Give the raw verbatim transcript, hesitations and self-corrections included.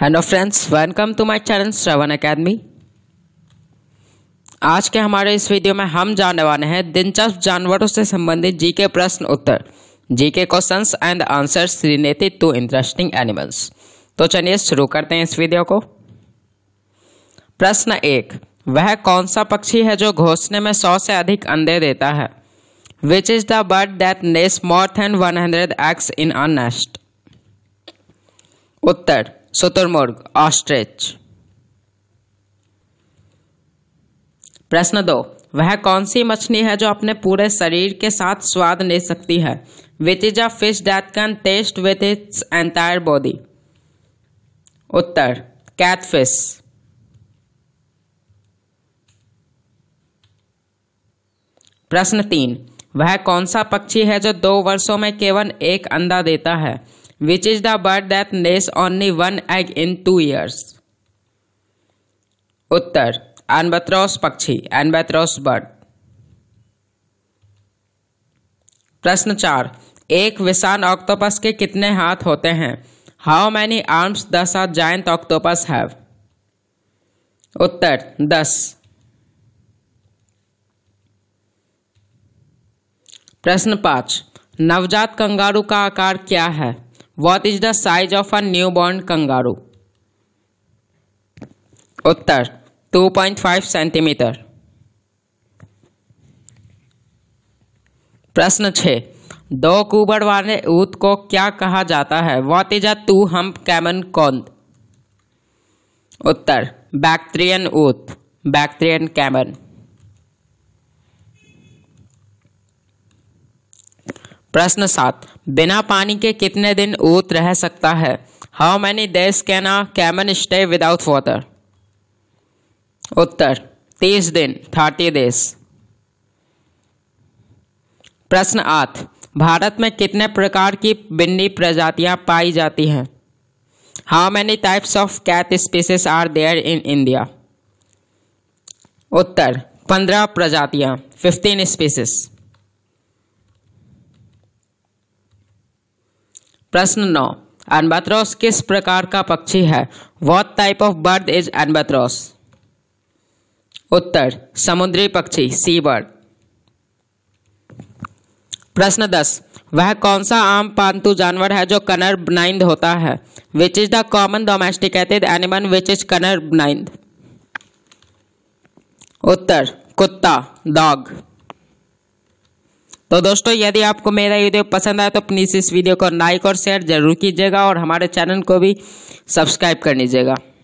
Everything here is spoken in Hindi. Hello friends, welcome to my channel Shravan academy. आज के हमारे इस वीडियो में हम जानने वाले हैं दिलचस्प जानवरों से संबंधित जीके प्रश्न उत्तर, GK questions and answers related to interesting animals. तो चलिए शुरू करते हैं इस वीडियो को। प्रश्न एक, वह कौन सा पक्षी है जो घोंसले में सौ से अधिक अंडे देता है? Which is the bird that lays more than one hundred eggs in a nest? उत्तर सुतुर्मुर्ग, ऑस्ट्रिच। प्रश्न दो, वह कौन सी मछली है जो अपने पूरे शरीर के साथ स्वाद ले सकती है? Which is a fish that can taste with its entire body? उत्तर कैटफिश। प्रश्न तीन, वह कौन सा पक्षी है जो दो वर्षों में केवल एक अंडा देता है? Which is the bird that lays only one egg in two years? उत्तर आन्बेत्रोस पक्षी, आन्बेत्रोस बर्ड। प्रश्न चार, एक विशाल ऑक्टोपस के कितने हाथ होते हैं? How many arms does a giant octopus have? उत्तर दस। प्रश्न पाँच, नवजात कंगारू का आकार क्या है? What is the size of a newborn kangaroo? उत्तर दो पॉइंट पाँच सेंटीमीटर। प्रश्न छः, दो कुबड़ वाले ऊंट को क्या कहा जाता है? What is a two hump camel called? उत्तर बैक्टीरियन ऊंट, बैक्टीरियन कैमल। प्रश्न सात, बिना पानी के कितने दिन ऊंट रह सकता है? How many days can a camel stay without water? उत्तर तीस दिन, थर्टी डेज। प्रश्न आठ, भारत में कितने प्रकार की बिल्ली प्रजातियां पाई जाती हैं? How many types of cat species are there in India? उत्तर पंद्रह प्रजातियां, फिफ्टीन स्पीसीज। प्रश्न नौ, आन्बेत्रोस किस प्रकार का पक्षी है? What type of bird is आन्बेत्रोस? उत्तर समुद्री पक्षी, सी बर्ड। प्रश्न दस, वह कौन सा आम पालतू जानवर है जो कलर ब्लाइंड होता है? Which is the common domesticated animal which is color blind? उत्तर कुत्ता, डॉग। तो दोस्तों, यदि आपको मेरा वीडियो पसंद आए तो प्लीज़ इस वीडियो को लाइक और शेयर जरूर कीजिएगा और हमारे चैनल को भी सब्सक्राइब कर लीजिएगा।